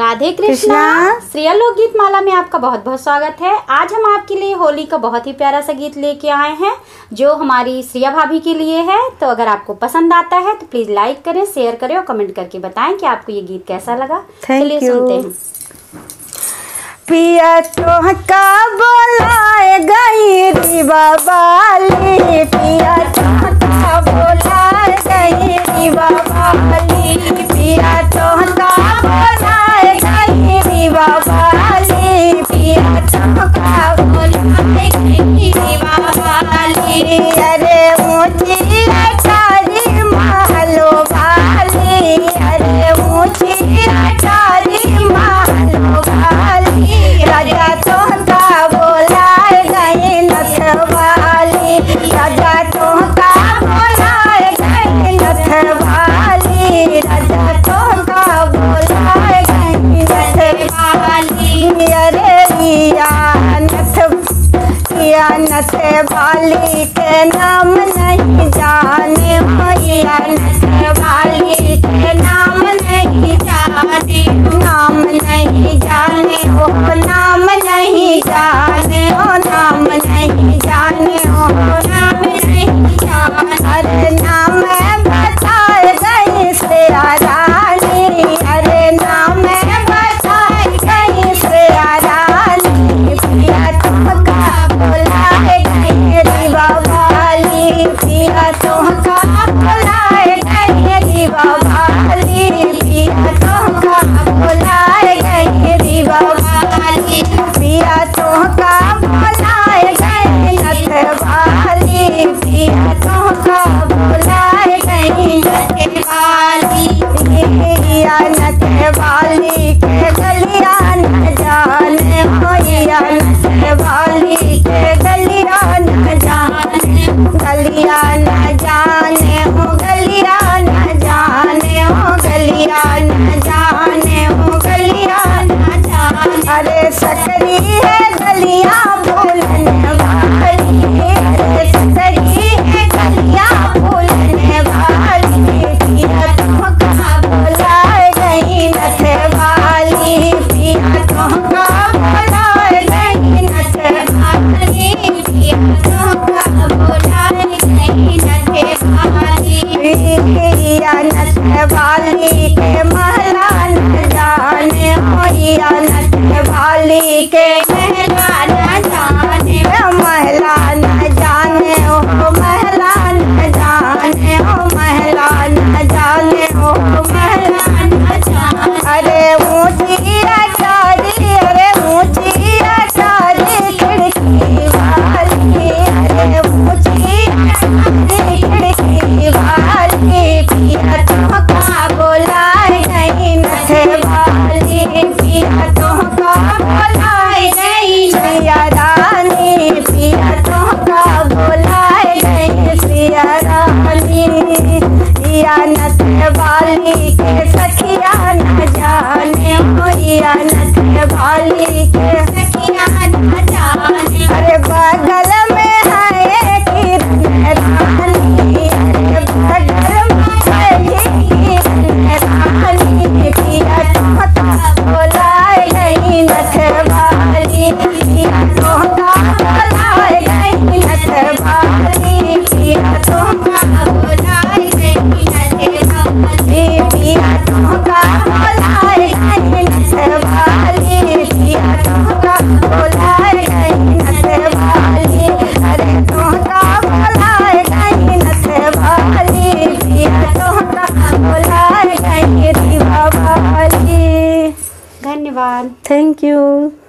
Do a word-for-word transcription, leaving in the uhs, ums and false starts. राधे कृष्णा। श्रेया लोकगीत माला में आपका बहुत बहुत स्वागत है। आज हम आपके लिए होली का बहुत ही प्यारा सा गीत लेके आए हैं जो हमारी श्रेया भाभी के लिए है। तो अगर आपको पसंद आता है तो प्लीज लाइक करें, शेयर करें और कमेंट करके बताएं कि आपको ये गीत कैसा लगा। चलिए सुनते हैं। पिया तो का बोलाए गई री बाबाली, पिया तो का बोलाए गई री बाबाली, पिया तो का बोलाए गई री बाबाली, पिया तो का बोलाए गई री बाबाली। अरे ऊँची राचारी महलो भाली, अरे ऊँची राचारी महलो भाली, राजा तोहका बोलाए गई नथवाली, राजा तोहका बोलाए गई नथवाली, राजा तोहका बोलाए गई नथवाली। अरे रिया नथ रिया नथवाली के नाम नहीं जाने हो, रिया नथवाली के नाम नहीं जाने, नाम नहीं जाने हो, नाम नहीं जाने हो, नाम नहीं जाने हो, नाम नहीं जाने। अरे नाम बताए गई श्रेया रानी, अरे नाम बताए गई श्रेया रानी, पिया तुमका बोलाए गई री बाबाली, पिया तुमका बोलाए गई री बाबाली, पिया तुमका बोलाए गई री बाबाली, पिया तोहका बोलाए गई नथवाली, पिया तोहका बोलाए गई नथवाली। रिया नथवाली के गलिया न जाने हो, रिया नथवाली के गलिया न जाने, गलिया न जाने हो, गलिया न जाने हो, गलिया न जाने हो, गलिया न जाने। अरे सकरी है गलिया भूलने वाली, अरे सकरी है गलिया भूलने वाली, पिया तुमका बोलाए गई नथवाली, पिया तुमका बोलाए गई नथवाली, पिया तुमका बोलाए गई नथवाली। रिया नथवाली के महला न जाने हो, रिया नथवाली के महला न जाने, महला न जाने हो, महला न जाने हो, महला न जाने हो, महला न जाने। अरे ऊँची आचारी, अरे ऊँची आचारी खिड़की वाली, अरे ऊँची आचारी खिड़की वाली, पिया तुमका बोलाए गई नथवाली, पिया तुमका बोलाए गई श्रेया रानी, पिया तुमका बोलाए गई श्रेया रानी। रिया नथवाली के सखिया न जाने हो, रिया नथवाली के सखिया न जाने, अरे बगल में है किरण रानी, अरे बगल बोलाए गई नथवाली, पिया तुमका बोलाए गई नथवाली, पिया तुमका बोलाए गई नथवाली, पिया तुमका बोलाए गई नथवाली, पिया तुमका बोलाए गई नथवाली, अरे तुमका बोलाए गई नथवाली, पिया तुमका बोलाए गई री बाबाली। धन्यवाद, थैंक यू।